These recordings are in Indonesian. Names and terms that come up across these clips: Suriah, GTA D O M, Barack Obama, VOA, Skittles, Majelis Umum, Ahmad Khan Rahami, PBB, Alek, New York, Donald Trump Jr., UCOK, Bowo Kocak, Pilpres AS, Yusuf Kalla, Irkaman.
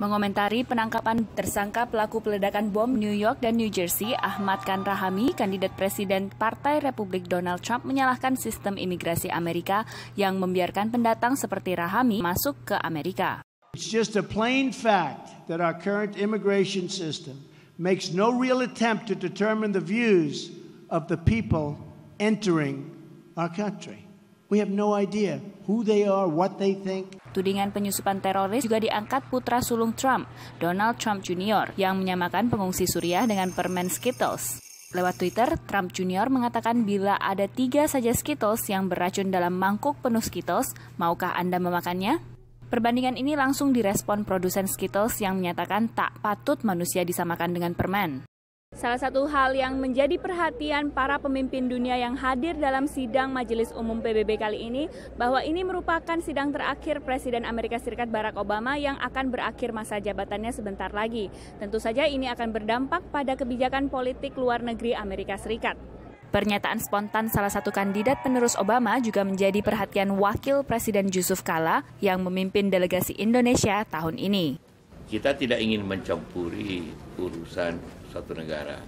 Mengomentari penangkapan tersangka pelaku peledakan bom New York dan New Jersey, Ahmad Khan Rahami, kandidat presiden Partai Republik Donald Trump, menyalahkan sistem imigrasi Amerika yang membiarkan pendatang seperti Rahami masuk ke Amerika. It's just a plain fact that our current immigration system makes no real attempt to determine the views of the people entering our country. We have no idea who they are, what they think. Tudingan penyusupan teroris juga diangkat putra sulung Trump, Donald Trump Jr., yang menyamakan pengungsi Suriah dengan permen Skittles. Lewat Twitter, Trump Jr. mengatakan bila ada 3 saja Skittles yang beracun dalam mangkuk penuh Skittles, maukah Anda memakannya? Perbandingan ini langsung direspon produsen Skittles yang menyatakan tak patut manusia disamakan dengan permen. Salah satu hal yang menjadi perhatian para pemimpin dunia yang hadir dalam sidang Majelis Umum PBB kali ini, bahwa ini merupakan sidang terakhir Presiden Amerika Serikat Barack Obama yang akan berakhir masa jabatannya sebentar lagi. Tentu saja ini akan berdampak pada kebijakan politik luar negeri Amerika Serikat. Pernyataan spontan salah satu kandidat penerus Obama juga menjadi perhatian Wakil Presiden Yusuf Kalla yang memimpin delegasi Indonesia tahun ini. Kita tidak ingin mencampuri urusan satu negara,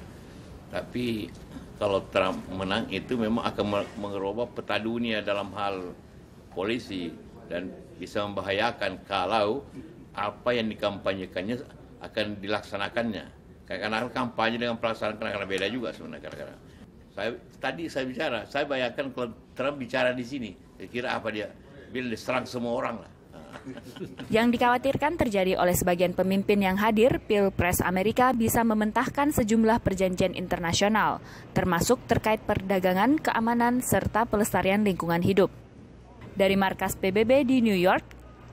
tapi kalau Trump menang itu memang akan merubah peta dunia dalam hal polisi dan bisa membahayakan kalau apa yang dikampanyekannya akan dilaksanakannya. Karena kampanye dengan pelaksanaan akan beda juga sebenarnya negara-negara. Tadi saya bicara, saya bayangkan kalau Trump bicara di sini, saya kira apa dia bilang diserang semua orang lah. Yang dikhawatirkan terjadi oleh sebagian pemimpin yang hadir, Pilpres Amerika bisa mementahkan sejumlah perjanjian internasional, termasuk terkait perdagangan, keamanan, serta pelestarian lingkungan hidup. Dari markas PBB di New York,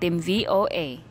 tim VOA.